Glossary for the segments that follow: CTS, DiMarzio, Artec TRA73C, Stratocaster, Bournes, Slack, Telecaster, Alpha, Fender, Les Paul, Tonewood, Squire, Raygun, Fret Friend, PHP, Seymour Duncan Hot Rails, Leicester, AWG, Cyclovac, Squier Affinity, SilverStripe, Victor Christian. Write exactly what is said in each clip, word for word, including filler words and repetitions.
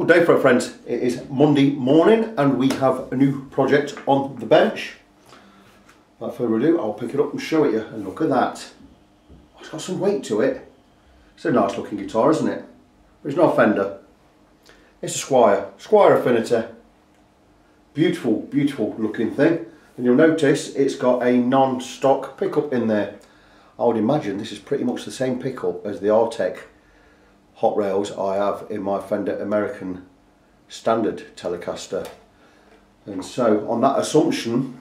Good day, Fret Friends. It is Monday morning and we have a new project on the bench. Without further ado, I'll pick it up and show it you. And look at that. It's got some weight to it. It's a nice looking guitar, isn't it? But it's not a Fender. It's a Squier. Squier Affinity. Beautiful, beautiful looking thing. And you'll notice it's got a non-stock pickup in there. I would imagine this is pretty much the same pickup as the Artec Hot Rails I have in my Fender American Standard Telecaster, and so on that assumption,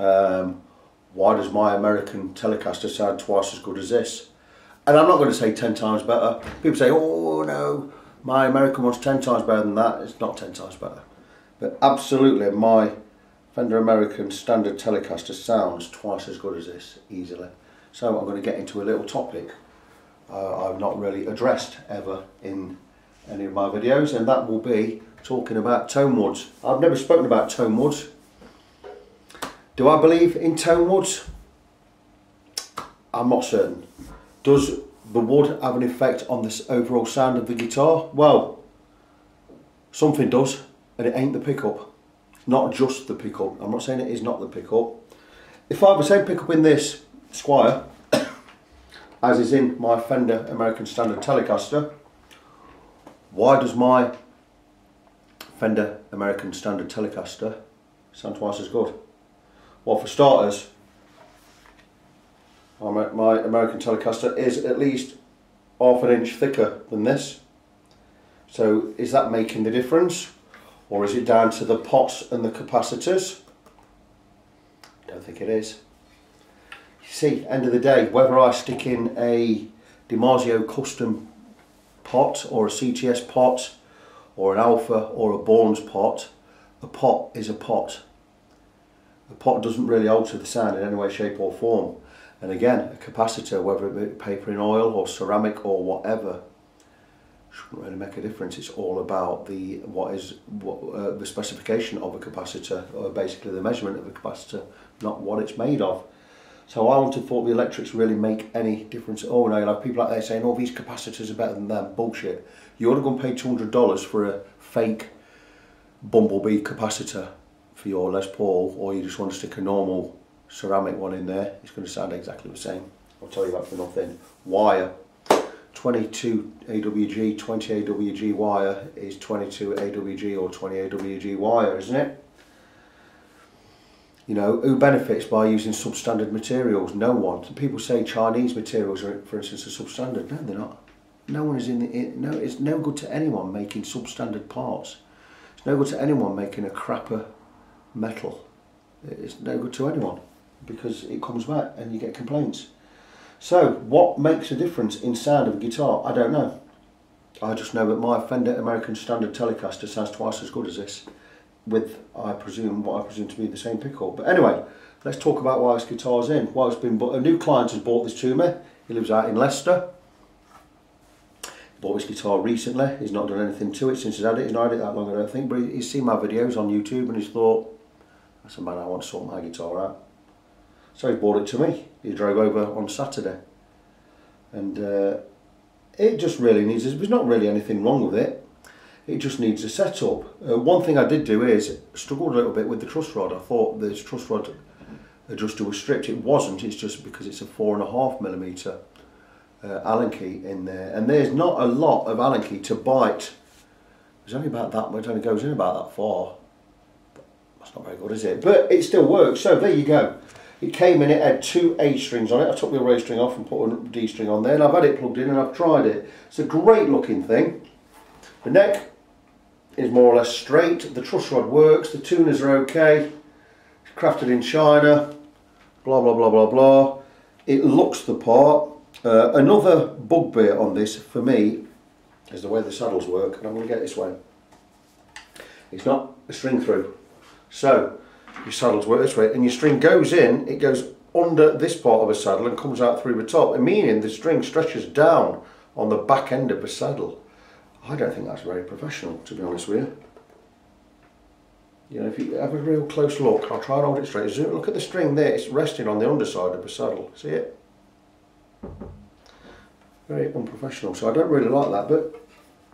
um, why does my American Telecaster sound twice as good as this? And I'm not going to say ten times better. People say, oh no, my American one's ten times better than that. It's not ten times better, but absolutely my Fender American Standard Telecaster sounds twice as good as this, easily. So I'm going to get into a little topic Uh, I've not really addressed ever in any of my videos, and that will be talking about tone woods. I've never spoken about tone woods. Do I believe in tone woods? I'm not certain. Does the wood have an effect on this overall sound of the guitar? Well, something does, and it ain't the pickup. It's not just the pickup. I'm not saying it is not the pickup. If I have the same pickup in this Squier as is in my Fender American Standard Telecaster, why does my Fender American Standard Telecaster sound twice as good? Well, for starters, my American Telecaster is at least half an inch thicker than this. So is that making the difference? Or is it down to the pots and the capacitors? I don't think it is. See, end of the day, whether I stick in a DiMarzio custom pot or a C T S pot or an Alpha or a Bournes pot, a pot is a pot. A pot doesn't really alter the sound in any way, shape or form. And again, a capacitor, whether it be paper and oil or ceramic or whatever, shouldn't really make a difference. It's all about the what is what, uh, the specification of a capacitor, or basically the measurement of a capacitor, not what it's made of. So I wouldn't have thought the electrics really make any difference at all. Now, you'll have people out there saying, oh, these capacitors are better than them. Bullshit. You ought to go and pay two hundred dollars for a fake bumblebee capacitor for your Les Paul, or you just want to stick a normal ceramic one in there. It's going to sound exactly the same. I'll tell you that for nothing. Wire. twenty-two A W G, twenty A W G wire is twenty-two A W G or twenty A W G wire, isn't it? You know, who benefits by using substandard materials? No one. People say Chinese materials are, for instance, are substandard. No, they're not. No one is in the, it, no, it's no good to anyone making substandard parts. It's no good to anyone making a crapper metal. It's no good to anyone because it comes back and you get complaints. So, what makes a difference in sound of a guitar? I don't know. I just know that my Fender American Standard Telecaster sounds twice as good as this, with, I presume, what I presume to be the same pickup. But anyway, let's talk about why this guitar's in. Why it's been bought. A new client has bought this to me. He lives out in Leicester. He bought this guitar recently. He's not done anything to it since he's had it. He's not had it that long, I don't think. But he's seen my videos on YouTube and he's thought, that's the man I want to sort my guitar out. So he bought it to me. He drove over on Saturday. And uh, it just really needs, there's not really anything wrong with it. It just needs a setup. Uh, one thing I did do is struggled a little bit with the truss rod. I thought this truss rod adjuster was stripped. It wasn't. It's just because it's a four and a half millimeter uh, Allen key in there, and there's not a lot of Allen key to bite. It's only about that much. It only goes in about that far. That's not very good, is it? But it still works. So there you go. It came in. It had two A strings on it. I took the array string off and put a D string on there, and I've had it plugged in and I've tried it. It's a great looking thing. The neck is more or less straight, the truss rod works, the tuners are okay, it's crafted in China, blah blah blah blah blah, it looks the part. Uh, another bugbear on this for me is the way the saddles work, and I'm going to get this way. It's not a string through, so your saddles work this way and your string goes in, it goes under this part of a saddle and comes out through the top, meaning the string stretches down on the back end of the saddle. I don't think that's very professional, to be honest with you. You know, if you have a real close look, I'll try and hold it straight. Zoom, look at the string there, it's resting on the underside of the saddle. See it? Very unprofessional, so I don't really like that, but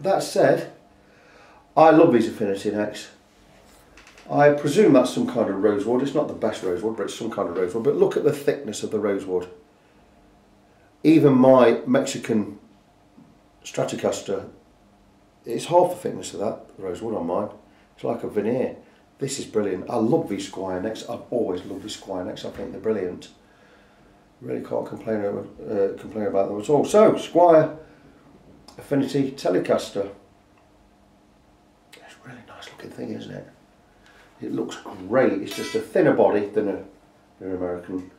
That said, I love these Affinity necks. I presume that's some kind of rosewood. It's not the best rosewood, but it's some kind of rosewood. But look at the thickness of the rosewood. Even my Mexican Stratocaster, it's half the thickness of that rosewood on mine. It's like a veneer. This is brilliant. I love these Squier necks. I've always loved these Squier necks. I think they're brilliant. Really can't complain over, uh, complain about them at all. So, Squier Affinity Telecaster. It's a really nice looking thing, isn't it? It looks great. It's just a thinner body than a, an American.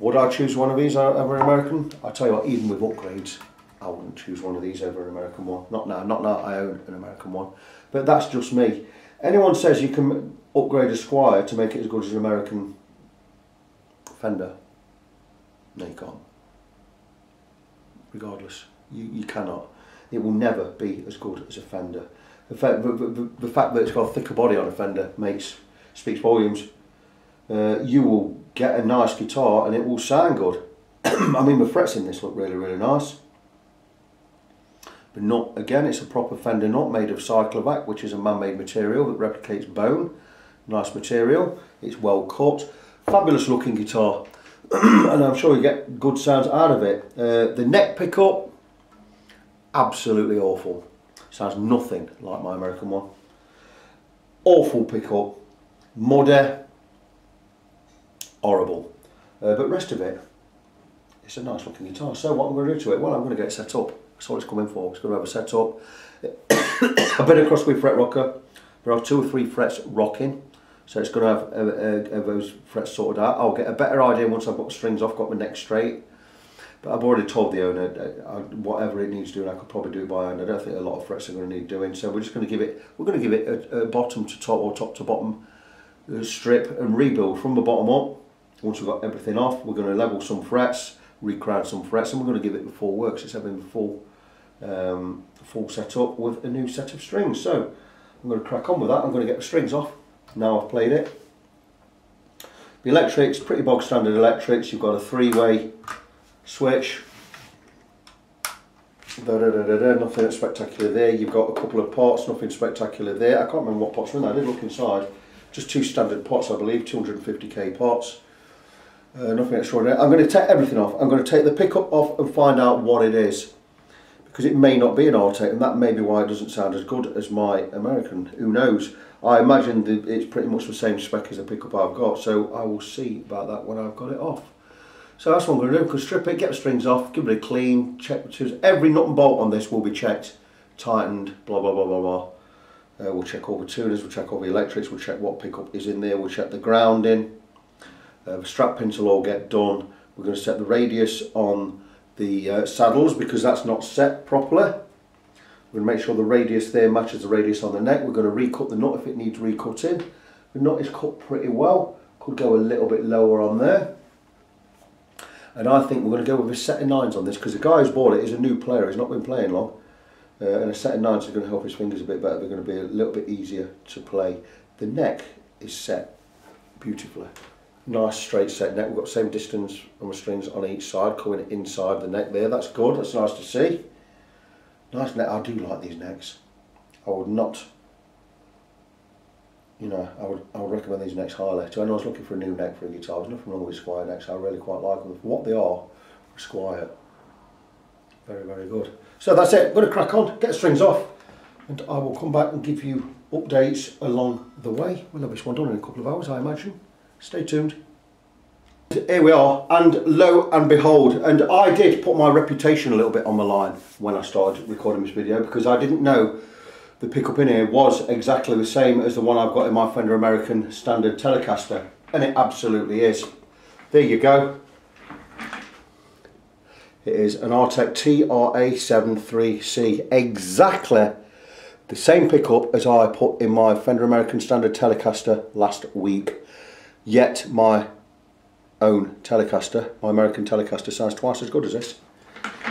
Would I choose one of these over an American? I tell you what, even with upgrades, I wouldn't choose one of these over an American one. Not now, not now I own an American one. But that's just me. Anyone says you can upgrade a Squier to make it as good as an American Fender, no you can't. Regardless, you, you cannot. It will never be as good as a Fender. The fact, the, the, the fact that it's got a thicker body on a Fender makes, speaks volumes. Uh, you will get a nice guitar and it will sound good. I mean, the frets in this look really, really nice. But not, again, it's a proper Fender nut made of cyclovac, which is a man-made material that replicates bone. Nice material. It's well cut. Fabulous looking guitar. And I'm sure you get good sounds out of it. Uh, the neck pickup, absolutely awful. Sounds nothing like my American one. Awful pickup, muddy, horrible. Uh, but rest of it, it's a nice looking guitar. So what I'm going to do to it? Well, I'm going to get it set up. That's all it's coming for. It's going to have a set up. A bit of crossway fret rocker. There are two or three frets rocking. So it's going to have uh, uh, uh, those frets sorted out. I'll get a better idea once I've got the strings off, got my neck straight. But I've already told the owner that I, whatever it needs doing, I could probably do by hand. I don't think a lot of frets are going to need doing. So we're just going to give it, we're going to give it a, a bottom to top or top to bottom strip and rebuild from the bottom up. Once we've got everything off, we're going to level some frets, recrown some frets, and we're going to give it the full works. It's having the full, um, full set up with a new set of strings. So I'm going to crack on with that. I'm going to get the strings off. Now I've played it. The electrics, pretty bog standard electrics. You've got a three-way switch. Da, da, da, da, da. Nothing spectacular there. You've got a couple of pots, nothing spectacular there. I can't remember what pots were in there. I did look inside. Just two standard pots, I believe, two hundred fifty K pots. Uh, nothing extraordinary. I'm going to take everything off. I'm going to take the pickup off and find out what it is, because it may not be an Artec, and that may be why it doesn't sound as good as my American. Who knows? I imagine that it's pretty much the same spec as the pickup I've got, so I will see about that when I've got it off. So that's what I'm going to do. I'm going to strip it, get the strings off, give it a clean, check. Every nut and bolt on this will be checked, tightened, blah, blah, blah, blah, blah. Uh, we'll check all the tuners, we'll check all the electrics, we'll check what pickup is in there, we'll check the grounding. Uh, the strap pins will all get done. We're going to set the radius on the uh, saddles because that's not set properly. We're going to make sure the radius there matches the radius on the neck. We're going to recut the nut if it needs recutting. The nut is cut pretty well. Could go a little bit lower on there. And I think we're going to go with a set of nines on this because the guy who's bought it is a new player. He's not been playing long. Uh, and a set of nines is going to help his fingers a bit better. They're going to be a little bit easier to play. The neck is set beautifully. Nice straight set neck. We've got the same distance on the strings on each side, coming inside the neck there. That's good. That's nice to see. Nice neck. I do like these necks. I would not, you know, I would I would recommend these necks highly. To anyone who's looking for a new neck for a guitar, there's nothing wrong with Squier necks. I really quite like them. For what they are, Squier. Very, very good. So that's it. I'm going to crack on, get the strings off, and I will come back and give you updates along the way. We'll have this one done in a couple of hours, I imagine. Stay tuned. Here we are, and lo and behold, and I did put my reputation a little bit on the line when I started recording this video because I didn't know the pickup in here was exactly the same as the one I've got in my Fender American Standard Telecaster, and it absolutely is. There you go. It is an Artec T R A seven three C, exactly the same pickup as I put in my Fender American Standard Telecaster last week. Yet my own Telecaster, my American Telecaster, sounds twice as good as this.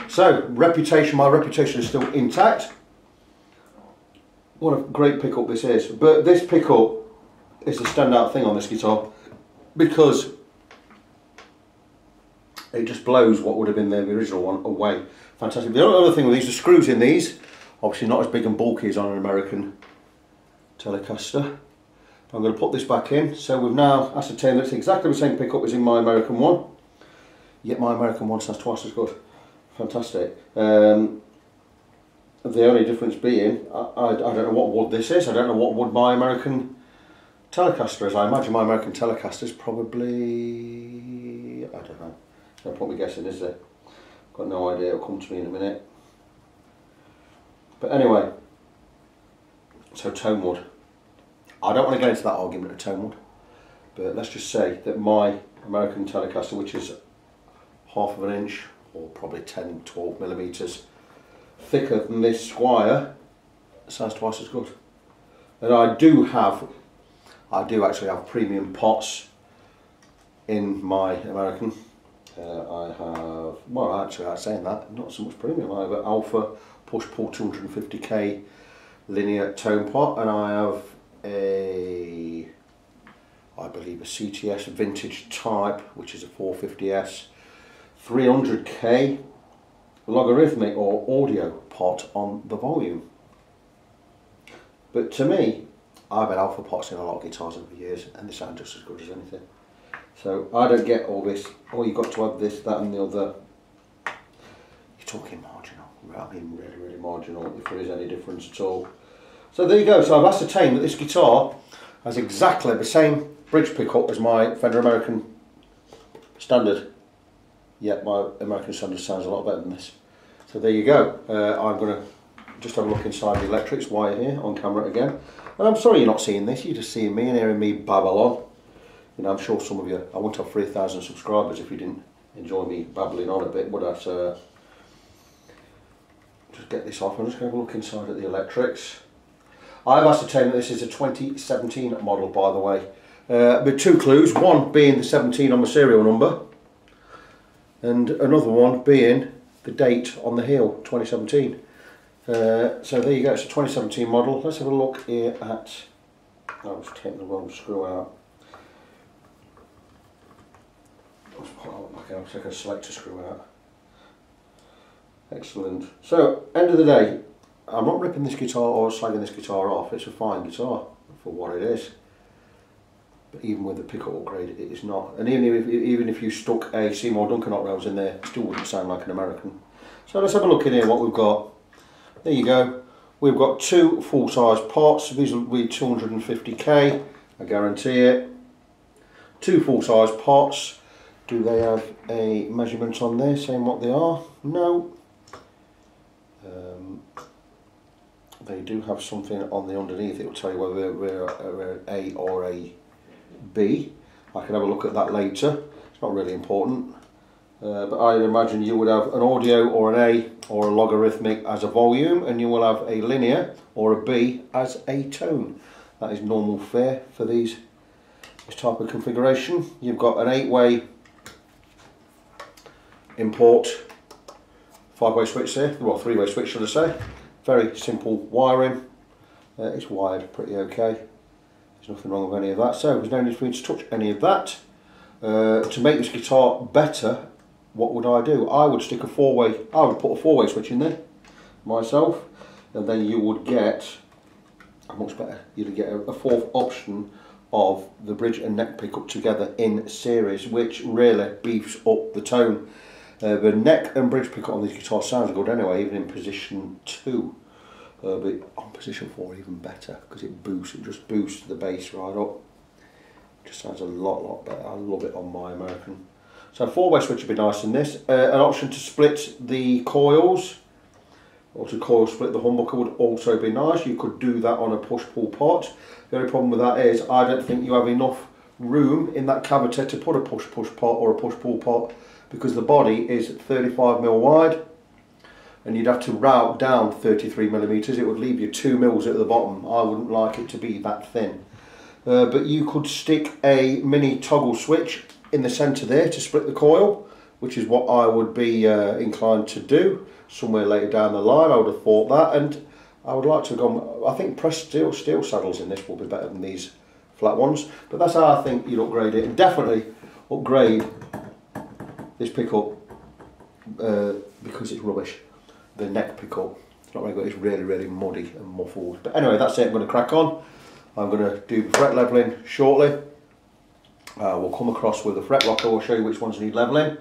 So, reputation, my reputation is still intact. What a great pickup this is. But this pickup is the standout thing on this guitar because it just blows what would have been the original one away. Fantastic. The other thing with these, the screws in these Obviously not as big and bulky as on an American Telecaster. I'm going to put this back in. So we've now ascertained that it's exactly the same pickup as in my American one. Yet my American one sounds twice as good. Fantastic. Um, the only difference being, I, I, I don't know what wood this is. I don't know what wood my American Telecaster is. I imagine my American Telecaster is probably, I don't know. No point me guessing, is there? Got no idea. It'll come to me in a minute. But anyway, so tone wood. I don't want to get into that argument of tone wood, but let's just say that my American Telecaster, which is half of an inch or probably ten, twelve millimetres thicker than this Squier, sounds twice as good. And I do have, I do actually have premium pots in my American. Uh, I have, well actually I'm saying that, not so much premium, I have an Alpha push-pull two hundred fifty K linear tone pot, and I have a, I believe a C T S vintage type, which is a four fifty S three hundred K logarithmic or audio pot on the volume. But to me, I've had Alpha pots in a lot of guitars over the years and they sound just as good as anything. So I don't get all this, oh you've got to have this, that and the other. You're talking marginal, I mean really really marginal if there is any difference at all. So there you go, so I've ascertained that this guitar has exactly the same bridge pickup as my Fender American Standard. Yet my American Standard sounds a lot better than this. So there you go, uh, I'm going to just have a look inside the electrics wire here on camera again. And I'm sorry you're not seeing this, you're just seeing me and hearing me babble on. You know, I'm sure some of you, I wouldn't have three thousand subscribers if you didn't enjoy me babbling on a bit, would I? So uh, just get this off, I'm just going to have a look inside at the electrics. I've ascertained that this is a twenty seventeen model, by the way. Uh, but two clues, one being the seventeen on the serial number, and another one being the date on the heel, twenty seventeen. Uh, so there you go, it's a twenty seventeen model. Let's have a look here at, I was taking the wrong screw out. Let's put that back out, take a selector screw out. Excellent. So, end of the day, I'm not ripping this guitar or slagging this guitar off, it's a fine guitar for what it is. But even with the pickup upgrade, it is not. And even if, even if you stuck a Seymour Duncan Hot Rails in there, it still wouldn't sound like an American. So let's have a look in here what we've got. There you go. We've got two full-size pots. These will be two hundred fifty K, I guarantee it. Two full-size pots. Do they have a measurement on there saying what they are? No. Um, They do have something on the underneath, it will tell you whether we're an A or a B. I can have a look at that later, it's not really important. Uh, but I imagine you would have an audio or an A or a logarithmic as a volume, and you will have a linear or a B as a tone. That is normal fare for these this type of configuration. You've got an eight-way import, five-way switch there, well three-way switch should I say. Very simple wiring, uh, it's wired pretty okay, there's nothing wrong with any of that, so there's no need for me to touch any of that. Uh, to make this guitar better, what would I do? I would stick a four-way, I would put a four-way switch in there, myself, and then you would get, much better, you'd get a fourth option of the bridge and neck pickup together in series, which really beefs up the tone. Uh, the neck and bridge pickup on this guitar sounds good anyway, even in position two, uh, but on position four even better, because it boosts, it just boosts the bass right up. It just sounds a lot, lot better. I love it on my American. So four-way switch would be nice in this. Uh, an option to split the coils, or to coil split the humbucker would also be nice. You could do that on a push-pull pot. The only problem with that is, I don't think you have enough room in that cavity to put a push-push pot or a push-pull pot, because the body is thirty-five millimeters wide and you'd have to route down thirty-three millimeters, it would leave you two mils at the bottom. I wouldn't like it to be that thin. Uh, but you could stick a mini toggle switch in the centre there to split the coil, which is what I would be uh, inclined to do somewhere later down the line. I would have thought that, and I would like to have gone, I think pressed steel, steel saddles in this will be better than these flat ones, but that's how I think you'd upgrade it, and definitely upgrade this pickup uh, because it's rubbish, the neck pickup. It's not very good, it's really, really muddy and muffled. But anyway, that's it, I'm going to crack on. I'm going to do fret levelling shortly. Uh, we'll come across with a fret rocker, we'll show you which ones need levelling.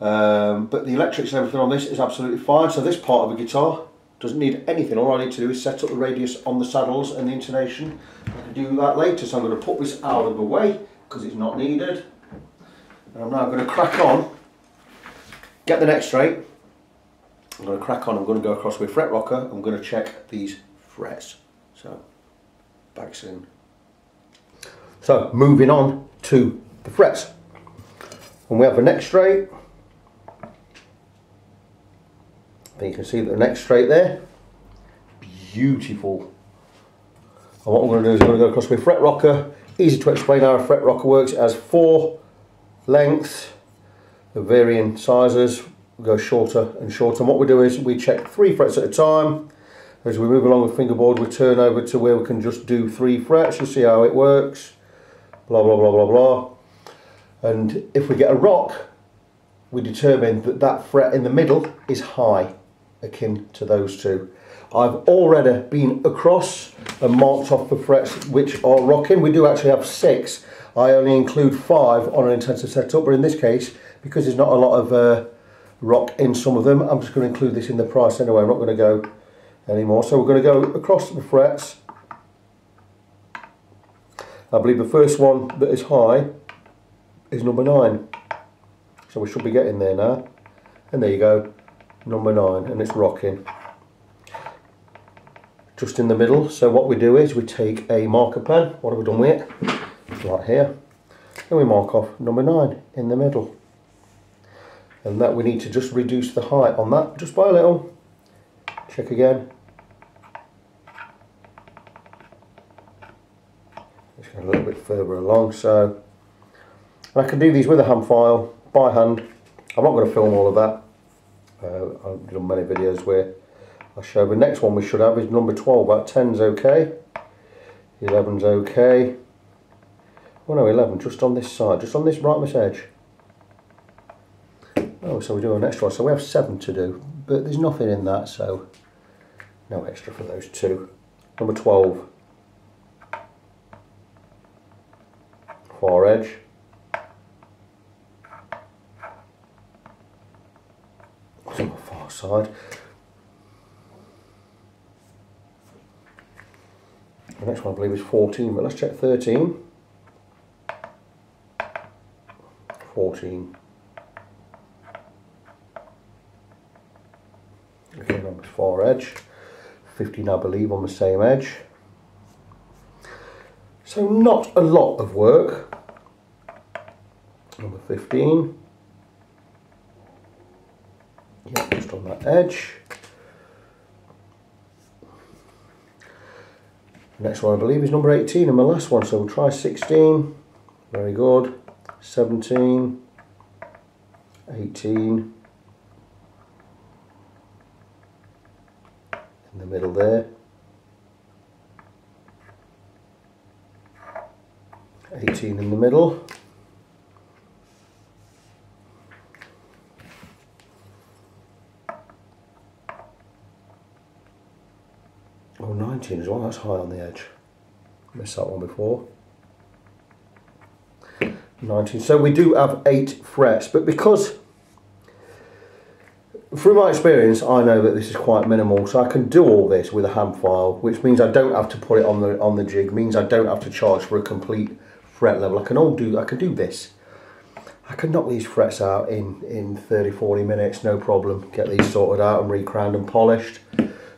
Um, but the electrics and everything on this is absolutely fine, so this part of the guitar doesn't need anything. All I need to do is set up the radius on the saddles and the intonation. I can do that later, so I'm going to put this out of the way because it's not needed. And I'm now going to crack on, get the neck straight. I'm going to crack on, I'm going to go across with fret rocker, I'm going to check these frets. So, back soon. So, moving on to the frets. And we have the neck straight. And you can see that the neck straight there. Beautiful. And what I'm going to do is I'm going to go across with fret rocker. Easy to explain how a fret rocker works. It has four lengths of varying sizes. We go shorter and shorter, and what we do is we check three frets at a time. As we move along with fingerboard, we turn over to where we can just do three frets. You'll see how it works, blah blah blah blah blah. And if we get a rock, we determine that that fret in the middle is high, akin to those two. I've already been across and marked off the frets which are rocking. We do actually have six. I only include five on an intensive setup, but in this case, because there's not a lot of uh, rock in some of them, I'm just going to include this in the price anyway. I'm not going to go anymore. So we're going to go across the frets. I believe the first one that is high is number nine. So we should be getting there now. And there you go, number nine, and it's rocking. Just in the middle. So what we do is we take a marker pen. What have we done with it? Right here. And we mark off number nine in the middle. And that we need to just reduce the height on that just by a little. Check again. Just go a little bit further along. So, and I can do these with a hand file, by hand. I'm not going to film all of that. Uh, I've done many videos where I show. The next one we should have is number twelve. About ten's okay. eleven's okay. Oh no, eleven. Just on this side. Just on this rightmost edge. Oh, so we do our next one. So we have seven to do, but there's nothing in that, so no extra for those two. Number twelve. Far edge. It's on the far side. The next one I believe is fourteen, but let's check thirteen. fourteen. Far edge. fifteen I believe on the same edge. So not a lot of work. Number fifteen. Yeah, just on that edge. Next one I believe is number eighteen and my last one, so we'll try sixteen. Very good. seventeen. eighteen. In the middle there. eighteen in the middle. Oh, nineteen as well, that's high on the edge. Missed that one before. nineteen, so we do have eight frets, but because through my experience, I know that this is quite minimal, so I can do all this with a hand file, which means I don't have to put it on the on the jig. Means I don't have to charge for a complete fret level. I can all do. I can do this. I can knock these frets out in in thirty, forty minutes, no problem. Get these sorted out and re-crowned and polished.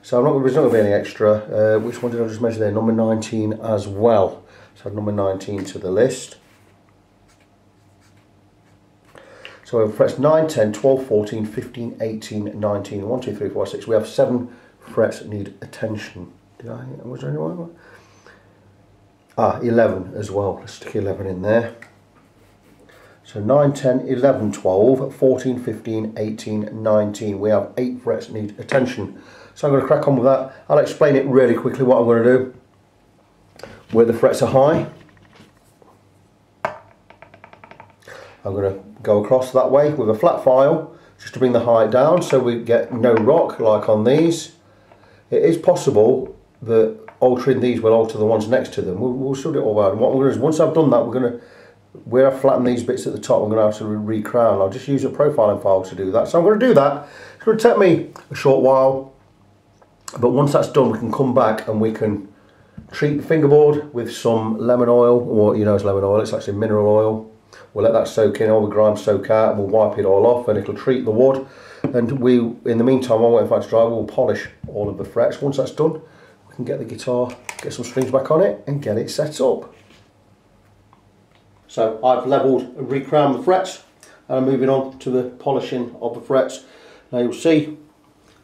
So I'm not. There's not going to be any extra. Uh, which one did I just measure there? Number nineteen as well. So add number nineteen to the list. So we have frets nine, ten, twelve, fourteen, fifteen, eighteen, nineteen, one, two, three, four, six. We have seven frets need attention. Did I, was there anyone? Ah, eleven as well. Let's stick eleven in there. So nine, ten, eleven, twelve, fourteen, fifteen, eighteen, nineteen. We have eight frets need attention. So I'm going to crack on with that. I'll explain it really quickly what I'm going to do. Where the frets are high, I'm going to go across that way with a flat file just to bring the height down so we get no rock like on these. It is possible that altering these will alter the ones next to them. We'll, we'll sort it all out. And what we're going to do is, once I've done that, we're going to, where I flatten these bits at the top, I'm going to have to re-crown. I'll just use a profiling file to do that. So I'm going to do that. It's going to take me a short while, but once that's done, we can come back and we can treat the fingerboard with some lemon oil, or you know it's lemon oil, it's actually mineral oil. We'll let that soak in, all the grime soak out, and we'll wipe it all off, and it'll treat the wood. And we, in the meantime, while waiting for it to dry, we'll polish all of the frets. Once that's done, we can get the guitar, get some strings back on it, and get it set up. So I've levelled and recrowned the frets, and I'm moving on to the polishing of the frets. Now you'll see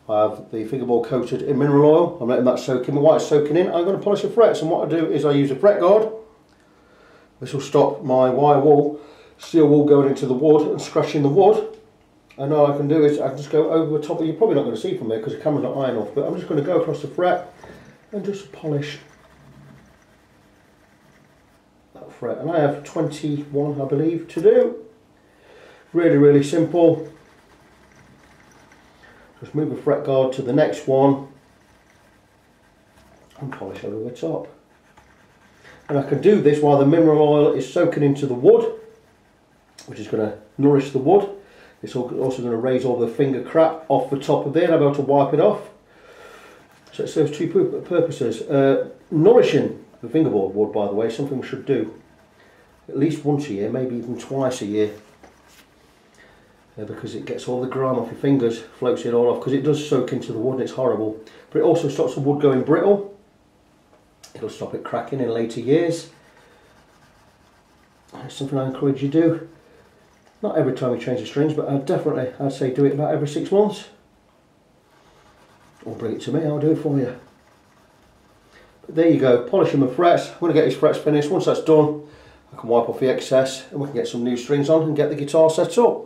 I have the fingerboard coated in mineral oil. I'm letting that soak in. While it's soaking in, I'm going to polish the frets, and what I do is I use a fret guard. This will stop my wire wool, steel wool going into the wood and scratching the wood. And all I can do is I can just go over the top. You're probably not going to see from there because the camera's not iron off, but I'm just going to go across the fret and just polish that fret. And I have twenty-one, I believe, to do. Really, really simple. Just move the fret guard to the next one and polish over the top. And I can do this while the mineral oil is soaking into the wood, which is going to nourish the wood. It's also going to raise all the finger crap off the top of there, and I'm able to wipe it off. So it serves two purposes. Uh, nourishing the fingerboard wood, by the way, is something we should do at least once a year, maybe even twice a year. Uh, because it gets all the grime off your fingers, floats it all off, because it does soak into the wood and it's horrible. But it also stops the wood going brittle. It'll stop it cracking in later years. And it's something I encourage you to do. Not every time you change the strings, but I'd definitely, I'd say do it about every six months. Or bring it to me, I'll do it for you. But there you go, polishing my frets. I'm going to get these frets finished. Once that's done, I can wipe off the excess and we can get some new strings on and get the guitar set up.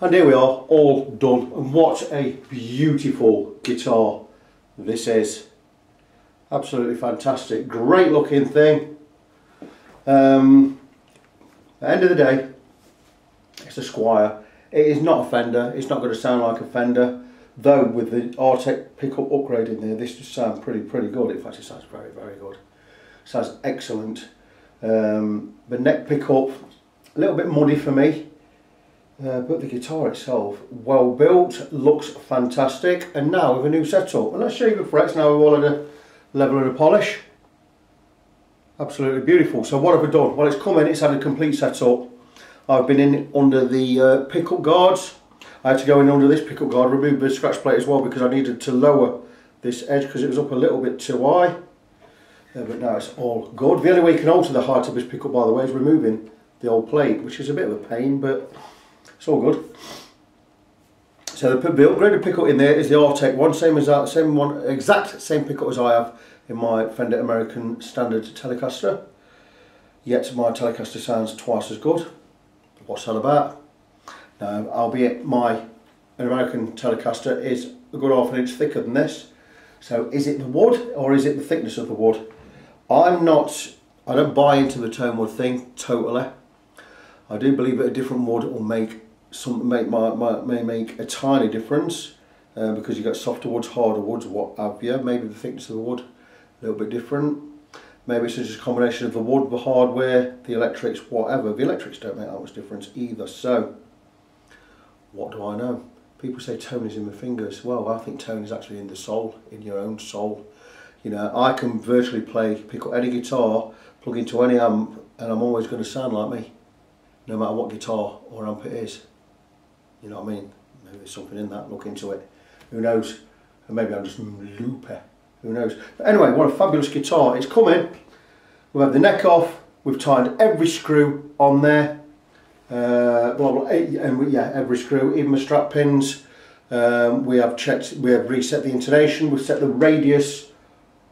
And here we are, all done, and what a beautiful guitar this is. Absolutely fantastic, great looking thing. Um, at the end of the day, it's a Squier. It is not a Fender, it's not going to sound like a Fender, though with the Artec pickup upgrade in there, this just sounds pretty, pretty good. In fact, it sounds very, very good. It sounds excellent. Um, the neck pickup, a little bit muddy for me. Uh, but the guitar itself, well built, looks fantastic, and now with a new setup. And let's show you the frets now with all of the level and the polish. Absolutely beautiful. So what have we done? Well, it's come in, it's had a complete setup. I've been in under the uh, pickup guards. I had to go in under this pickup guard, remove the scratch plate as well, because I needed to lower this edge because it was up a little bit too high. Uh, but now it's all good. The only way you can alter the height of this pickup, by the way, is removing the old plate, which is a bit of a pain, but it's all good. So the, the upgraded pickup in there is the Artec one, same as that, same one, exact same pickup as I have in my Fender American Standard Telecaster. Yet my Telecaster sounds twice as good. What's that about? Now, albeit my American Telecaster is a good half an inch thicker than this. So is it the wood or is it the thickness of the wood? I'm not. I don't buy into the tone wood thing totally. I do believe that a different wood will make some make my, my may make a tiny difference uh, because you've got softer woods, harder woods, what have you. Maybe the thickness of the wood a little bit different. Maybe it's just a combination of the wood, the hardware, the electrics, whatever. The electrics don't make that much difference either. So what do I know? People say tone is in the fingers. Well, I think tone is actually in the soul, in your own soul. You know, I can virtually play, pick up any guitar, plug into any amp, and I'm always going to sound like me. No matter what guitar or amp it is. You know what I mean? Maybe there's something in that, look into it. Who knows? And maybe I'm just loopy. Who knows? But anyway, what a fabulous guitar. It's coming. We'll have the neck off. We've tightened every screw on there. Uh, well, and yeah, every screw, even the strap pins. Um, we have checked, we have reset the intonation. We've set the radius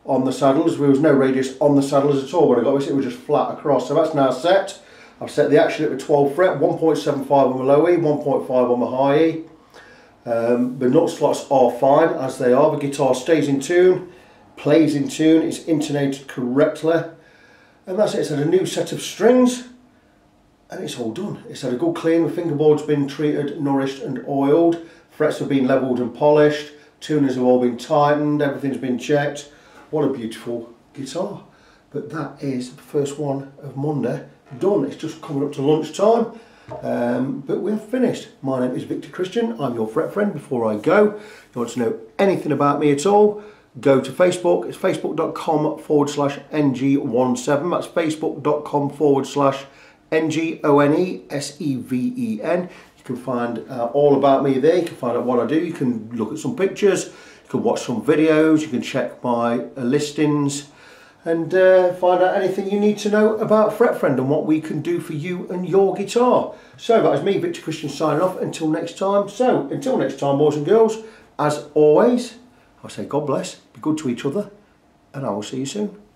on the saddles. There was no radius on the saddles at all when I got this, it was just flat across. So that's now set. I've set the action at the twelfth fret, one point seven five on the low E, one point five on the high E. Um, the nut slots are fine as they are. The guitar stays in tune, plays in tune, it's intonated correctly. And that's it, it's had a new set of strings and it's all done. It's had a good clean, the fingerboard's been treated, nourished and oiled. Frets have been levelled and polished. tuners have all been tightened, everything's been checked. What a beautiful guitar. But that is the first one of Monday done. It's just coming up to lunchtime, um, but we're finished. My name is Victor Christian, I'm your Fret Friend. Before I go, if you want to know anything about me at all, go to Facebook. It's facebook dot com forward slash N G one seven. That's facebook dot com forward slash N G O N E S E V E N. You can find uh, all about me there. You can find out what I do. You can look at some pictures. You can watch some videos. You can check my uh, listings. And uh, find out anything you need to know about Fret Friend and what we can do for you and your guitar. So that is me, Victor Christian, signing off until next time. So until next time, boys and girls, as always, I say God bless, be good to each other, and I will see you soon.